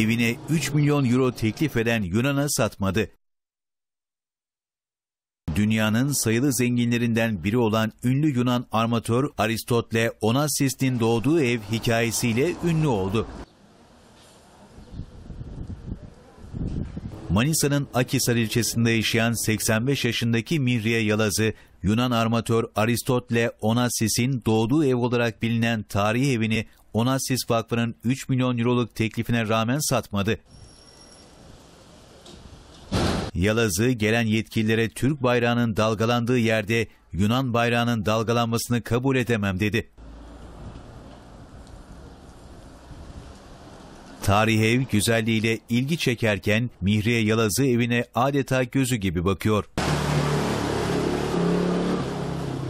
evine 3 milyon euro teklif eden Yunan'a satmadı. Dünyanın sayılı zenginlerinden biri olan ünlü Yunan armatör Aristotle Onassis'in doğduğu ev hikayesiyle ünlü oldu. Manisa'nın Akhisar ilçesinde yaşayan 85 yaşındaki Mihriye Yalazı, Yunan armatör Aristotle Onassis'in doğduğu ev olarak bilinen tarihi evini Onassis Vakfı'nın 3 milyon euroluk teklifine rağmen satmadı. Yalazı, gelen yetkililere Türk bayrağının dalgalandığı yerde Yunan bayrağının dalgalanmasını kabul edemem dedi. Tarihi ev güzelliğiyle ilgi çekerken Mihriye Yalazı evine adeta gözü gibi bakıyor.